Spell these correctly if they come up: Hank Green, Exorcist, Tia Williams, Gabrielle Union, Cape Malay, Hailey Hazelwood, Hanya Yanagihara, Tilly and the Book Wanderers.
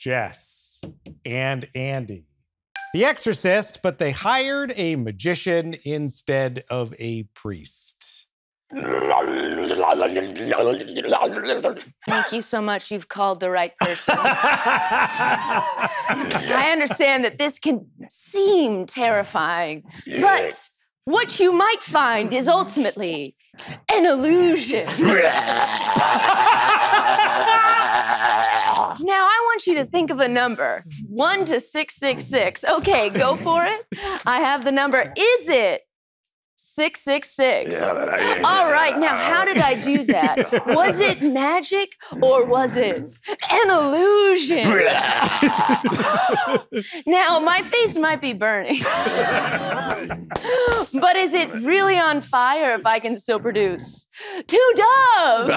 Jess, and Andy. The Exorcist, but they hired a magician instead of a priest. Thank you so much. You've called the right person. I understand that this can seem terrifying, but what you might find is ultimately an illusion. Now, I want you to think of a number, 1 to 666. Okay, go for it. I have the number. Is it 666? Yeah, all right, now how did I do that? Was it magic or was it an illusion? Now, my face might be burning, but is it really on fire if I can still produce 2 doves?